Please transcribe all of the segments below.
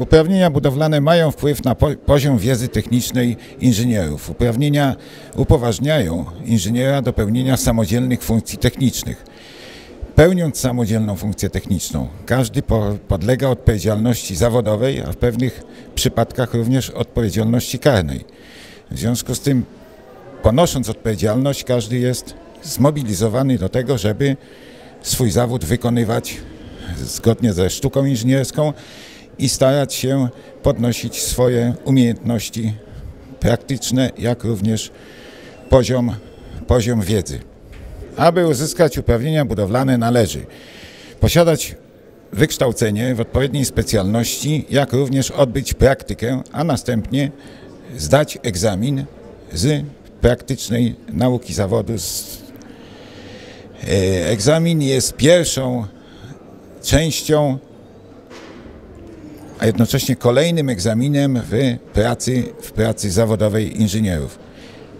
Uprawnienia budowlane mają wpływ na poziom wiedzy technicznej inżynierów. Uprawnienia upoważniają inżyniera do pełnienia samodzielnych funkcji technicznych. Pełniąc samodzielną funkcję techniczną, każdy podlega odpowiedzialności zawodowej, a w pewnych przypadkach również odpowiedzialności karnej. W związku z tym, ponosząc odpowiedzialność, każdy jest zmobilizowany do tego, żeby swój zawód wykonywać zgodnie ze sztuką inżynierską i starać się podnosić swoje umiejętności praktyczne, jak również poziom wiedzy. Aby uzyskać uprawnienia budowlane, należy posiadać wykształcenie w odpowiedniej specjalności, jak również odbyć praktykę, a następnie zdać egzamin z praktycznej nauki zawodu. Egzamin jest pierwszą częścią, a jednocześnie kolejnym egzaminem w pracy zawodowej inżynierów.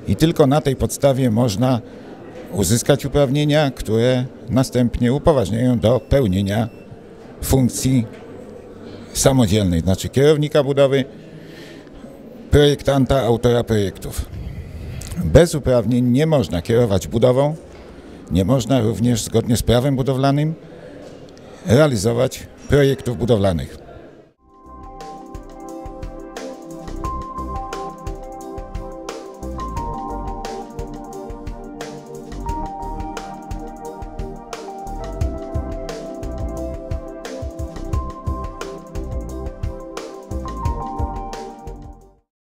I tylko na tej podstawie można uzyskać uprawnienia, które następnie upoważniają do pełnienia funkcji samodzielnej, znaczy kierownika budowy, projektanta, autora projektów. Bez uprawnień nie można kierować budową, nie można również zgodnie z prawem budowlanym realizować projektów budowlanych.